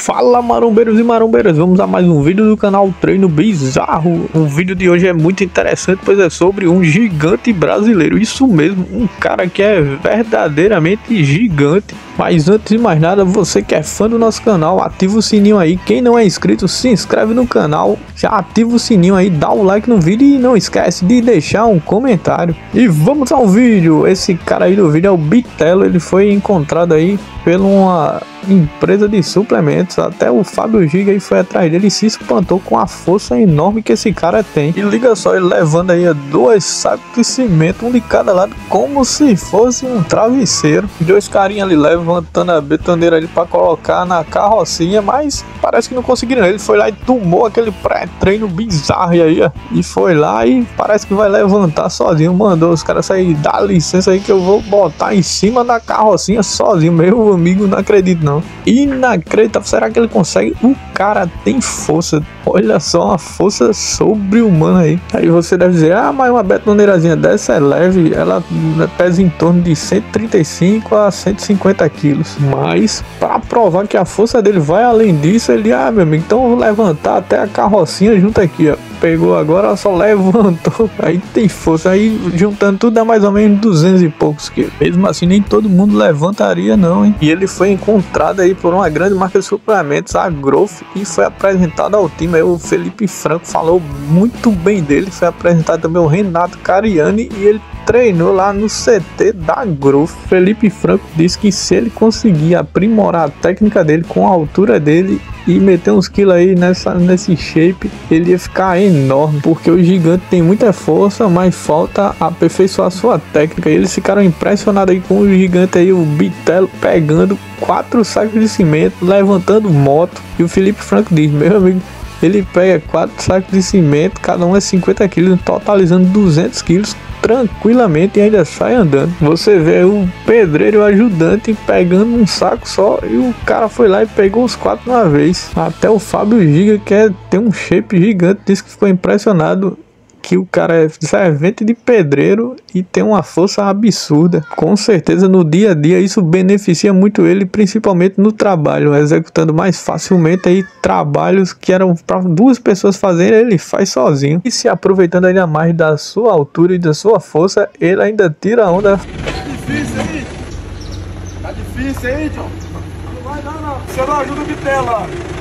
Fala marombeiros e marombeiras, vamos a mais um vídeo do canal Treino Bizarro. O vídeo de hoje é muito interessante, pois é sobre um gigante brasileiro. Isso mesmo, um cara que é verdadeiramente gigante. Mas antes de mais nada, você que é fã do nosso canal, ativa o sininho aí. Quem não é inscrito, se inscreve no canal, já ativa o sininho aí, dá o like no vídeo e não esquece de deixar um comentário. E vamos ao vídeo. Esse cara aí do vídeo é o Bitelo. Ele foi encontrado aí por uma empresa de suplementos. Até o Fábio Giga aí foi atrás dele e se espantou com a força enorme que esse cara tem. E liga só, ele levando aí 2 sacos de cimento, um de cada lado, como se fosse um travesseiro. 2 carinha ali levantando a betoneira ali para colocar na carrocinha, mas parece que não conseguiram. Ele foi lá e tomou aquele pré-treino bizarro e aí, ó, e foi lá e parece que vai levantar sozinho. Mandou os caras sair, dá licença aí que eu vou botar em cima da carrocinha sozinho, meu amigo, não acredito não. Inacreditável, será que ele consegue? O cara tem força, olha só, uma força sobre-humana aí. Aí você deve dizer, ah, mas uma betoneirazinha dessa é leve, ela pesa em torno de 135 a 150 quilos. Mas para provar que a força dele vai além disso, ele, ah, meu amigo, então eu vou levantar até a carrocinha junto aqui, ó. Pegou agora, só levantou, aí tem força, aí juntando tudo dá mais ou menos 200 e poucos quilos. Mesmo assim nem todo mundo levantaria não, hein? E ele foi encontrado aí por uma grande marca de suplementos, a Growth, e foi apresentado ao time. Aí o Felipe Franco falou muito bem dele, foi apresentado também o Renato Cariani e ele treinou lá no CT da Growth. Felipe Franco disse que se ele conseguir aprimorar a técnica dele com a altura dele e meter uns quilos aí nesse shape, ele ia ficar enorme, porque o gigante tem muita força, mas falta aperfeiçoar a sua técnica. E eles ficaram impressionados aí com o gigante aí, o Bitelo, pegando 4 sacos de cimento, levantando moto. E o Felipe Franco diz, meu amigo, ele pega 4 sacos de cimento, cada um é 50 quilos, totalizando 200 quilos tranquilamente e ainda sai andando. Você vê o pedreiro e o ajudante pegando um saco só e o cara foi lá e pegou os 4 uma vez. Até o Fábio Giga, que tem um shape gigante, disse que ficou impressionado que o cara é servente de pedreiro e tem uma força absurda. Com certeza no dia a dia isso beneficia muito ele, principalmente no trabalho, executando mais facilmente aí trabalhos que eram para 2 pessoas fazerem, ele faz sozinho. E se aproveitando ainda mais da sua altura e da sua força, ele ainda tira a onda. Tá difícil aí, John? Não vai não, não. Você não ajuda o Bitelo.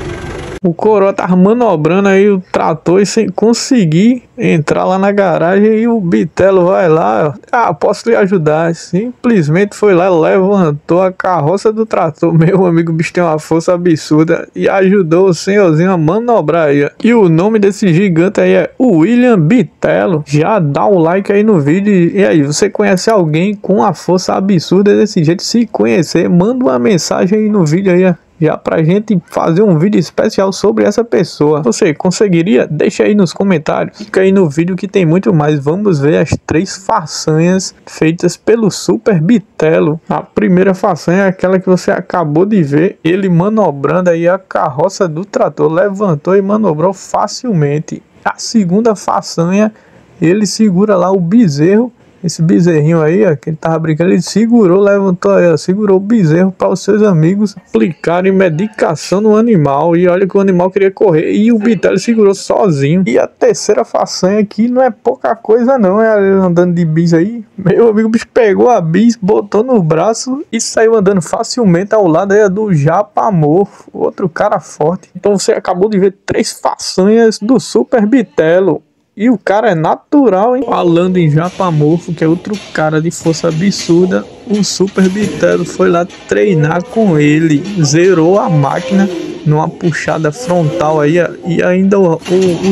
O coroa tava manobrando aí o trator e sem conseguir entrar lá na garagem e o Bitelo vai lá, ah, posso lhe ajudar. Simplesmente foi lá, levantou a carroça do trator, meu amigo, o bicho tem uma força absurda, e ajudou o senhorzinho a manobrar aí. E o nome desse gigante aí é William Bitelo. Já dá o like aí no vídeo. E aí, você conhece alguém com a força absurda desse jeito? Se conhecer, manda uma mensagem aí no vídeo aí, já pra gente fazer um vídeo especial sobre essa pessoa. Você conseguiria? Deixa aí nos comentários. Fica aí no vídeo que tem muito mais. Vamos ver as 3 façanhas feitas pelo Super Bitelo. A primeira façanha é aquela que você acabou de ver, ele manobrando aí a carroça do trator, levantou e manobrou facilmente. A segunda façanha, ele segura lá o bezerro, esse bezerrinho aí, ó, que ele tava brincando, ele segurou, levantou aí, ó, segurou o bezerro para os seus amigos aplicarem medicação no animal. E olha que o animal queria correr e o Bitelo segurou sozinho. E a terceira façanha aqui não é pouca coisa não, é andando de bis aí. Meu amigo, o bicho pegou a bis, botou no braço e saiu andando facilmente ao lado aí do Japa Amor, outro cara forte. Então você acabou de ver 3 façanhas do Super Bitelo. E o cara é natural, hein? Falando em Japa Morfo, que é outro cara de força absurda, o Super Bitelo foi lá treinar com ele. Zerou a máquina numa puxada frontal aí, e ainda o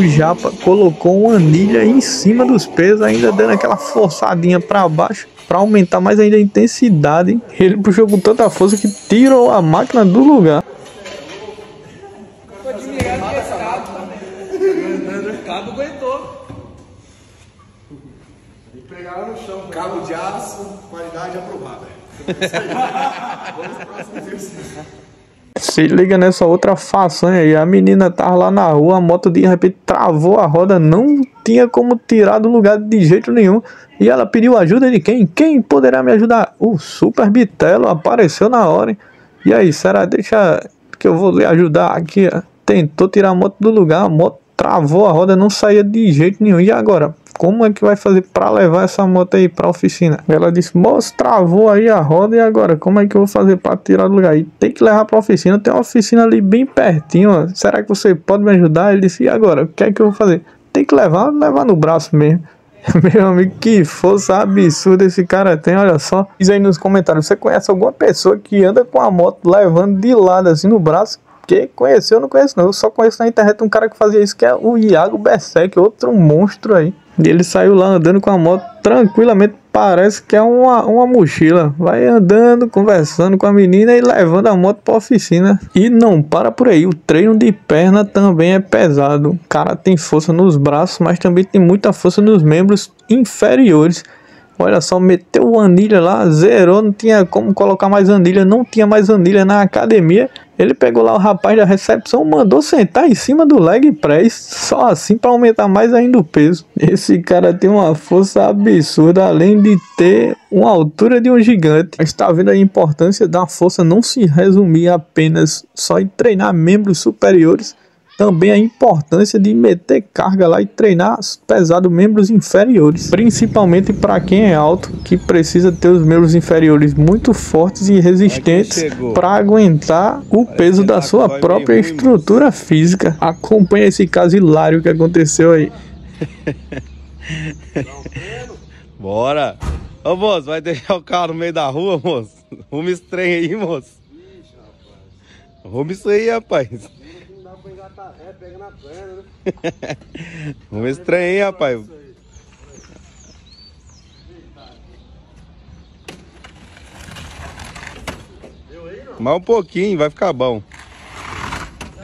Japa colocou uma anilha em cima dos pesos, ainda dando aquela forçadinha para baixo, para aumentar mais ainda a intensidade, hein? Ele puxou com tanta força que tirou a máquina do lugar. Pegaram no chão. Cabo de aço, qualidade aprovada. Vamos pro próximo exercício. Se liga nessa outra façanha aí. A menina tava lá na rua, a moto de repente travou a roda, não tinha como tirar do lugar de jeito nenhum. E ela pediu ajuda de quem? Quem poderá me ajudar? O Super Bitelo apareceu na hora, hein? E aí, será? Deixa que eu vou lhe ajudar aqui, ó. Tentou tirar a moto do lugar, a moto travou a roda, não saía de jeito nenhum. E agora? Como é que vai fazer para levar essa moto aí para a oficina? Ela disse, moço, travou aí a roda, e agora? Como é que eu vou fazer para tirar do lugar? E tem que levar para a oficina, tem uma oficina ali bem pertinho, ó. Será que você pode me ajudar? Ele disse, e agora? O que é que eu vou fazer? Tem que levar, levar no braço mesmo. Meu amigo, que força absurda esse cara tem, olha só. Diz aí nos comentários, você conhece alguma pessoa que anda com a moto levando de lado assim no braço? Que conheceu, eu não conheço não, eu só conheço na internet um cara que fazia isso, que é o Iago Bessec, outro monstro aí. E ele saiu lá andando com a moto tranquilamente, parece que é uma mochila. Vai andando, conversando com a menina e levando a moto para a oficina. E não para por aí, o treino de perna também é pesado. O cara tem força nos braços, mas também tem muita força nos membros inferiores. Olha só, meteu anilha lá, zerou, não tinha como colocar mais anilha, não tinha mais anilha na academia. Ele pegou lá o rapaz da recepção, mandou sentar em cima do leg press, só assim para aumentar mais ainda o peso. Esse cara tem uma força absurda, além de ter uma altura de um gigante. Está vendo a importância da força não se resumir apenas só em treinar membros superiores, também a importância de meter carga lá e treinar pesado membros inferiores, principalmente para quem é alto, que precisa ter os membros inferiores muito fortes e resistentes para aguentar o peso da sua própria estrutura física. Acompanha esse caso hilário que aconteceu aí. Bora! Ô moço, vai deixar o carro no meio da rua, moço? Arruma esse trem aí, moço. Arruma isso aí, rapaz. Pega na perna, né? Vamos estranhar, rapaz. Mais um pouquinho, vai ficar bom.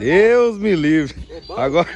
Deus me livre. Agora.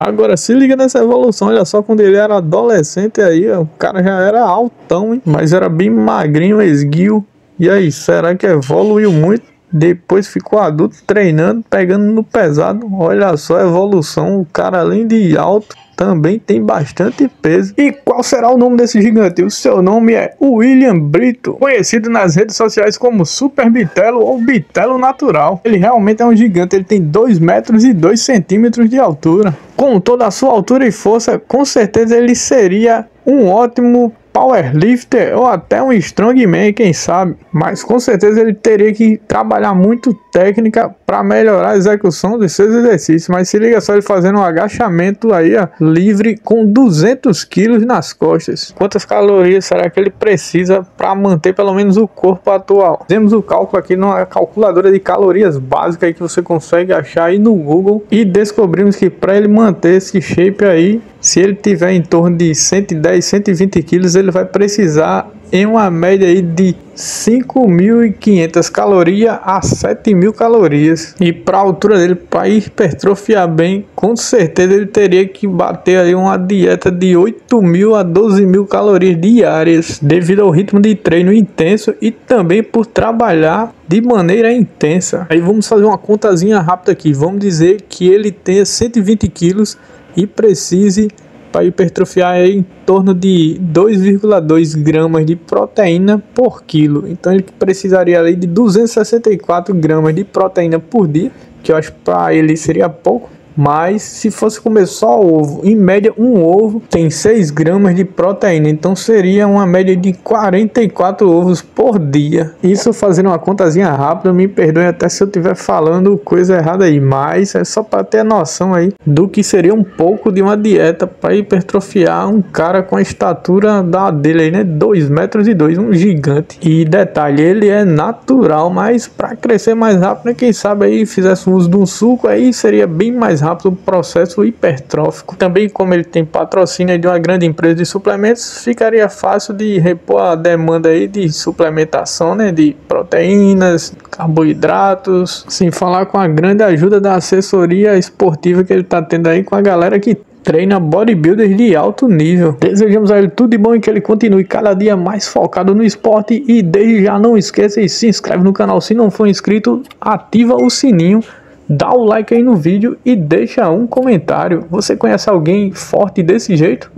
Agora se liga nessa evolução, olha só, quando ele era adolescente aí, o cara já era altão, hein? Mas era bem magrinho, esguio. E aí, será que evoluiu muito? Depois ficou adulto treinando, pegando no pesado. Olha só a evolução, o cara além de alto também tem bastante peso. E qual será o nome desse gigante? O seu nome é Wilian Brito, conhecido nas redes sociais como Super Bitelo ou Bitelo Natural. Ele realmente é um gigante, ele tem 2 metros e 2 centímetros de altura. Com toda a sua altura e força, com certeza ele seria um ótimo powerlifter ou até um strongman, quem sabe, mas com certeza ele teria que trabalhar muito técnica para melhorar a execução dos seus exercícios. Mas se liga só, ele fazendo um agachamento aí, ó, livre com 200 quilos nas costas. Quantas calorias será que ele precisa para manter pelo menos o corpo atual? Fizemos o cálculo aqui numa calculadora de calorias básica aí que você consegue achar aí no Google e descobrimos que para ele manter esse shape aí, se ele tiver em torno de 110, 120 quilos, ele vai precisar em uma média aí de 5.500 calorias a 7.000 calorias. E para a altura dele, para hipertrofiar bem, com certeza ele teria que bater ali uma dieta de 8.000 a 12.000 calorias diárias, devido ao ritmo de treino intenso e também por trabalhar de maneira intensa. Aí vamos fazer uma contazinha rápida aqui, vamos dizer que ele tenha 120 quilos e precise, para hipertrofiar, é em torno de 2,2 gramas de proteína por quilo. Então ele precisaria ali de 264 gramas de proteína por dia, que eu acho que para ele seria pouco. Mas se fosse comer só ovo, em média um ovo tem 6 gramas de proteína, então seria uma média de 44 ovos por dia. Isso fazendo uma contazinha rápida, me perdoem até se eu estiver falando coisa errada aí, mas é só para ter a noção aí do que seria um pouco de uma dieta para hipertrofiar um cara com a estatura da dele aí, né? 2 metros e 2, um gigante. E detalhe, ele é natural, mas para crescer mais rápido, né? Quem sabe aí fizesse uso de um suco, aí seria bem mais rápido o processo hipertrófico. Também, como ele tem patrocínio de uma grande empresa de suplementos, ficaria fácil de repor a demanda aí de suplementação, né, de proteínas, carboidratos, sem falar com a grande ajuda da assessoria esportiva que ele está tendo aí com a galera que treina bodybuilders de alto nível. Desejamos a ele tudo de bom e que ele continue cada dia mais focado no esporte. E desde já não esqueça e se inscreve no canal se não for inscrito, ativa o sininho dá o like aí no vídeo e deixa um comentário. Você conhece alguém forte desse jeito?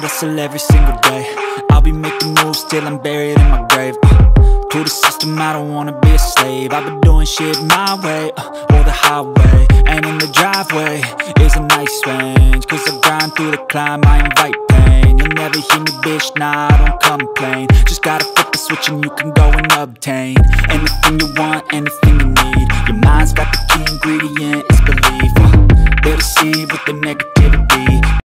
Hustle every single day. I'll be making moves till I'm buried in my grave. To the system, I don't wanna be a slave. I've been doing shit my way, or the highway. And in the driveway is a nice range. Cause I grind through the climb, I invite pain. You'll never hear me, bitch, nah, I don't complain. Just gotta flip the switch and you can go and obtain anything you want, anything you need. Your mind's got the key ingredient, it's belief. They'll deceive with the negativity.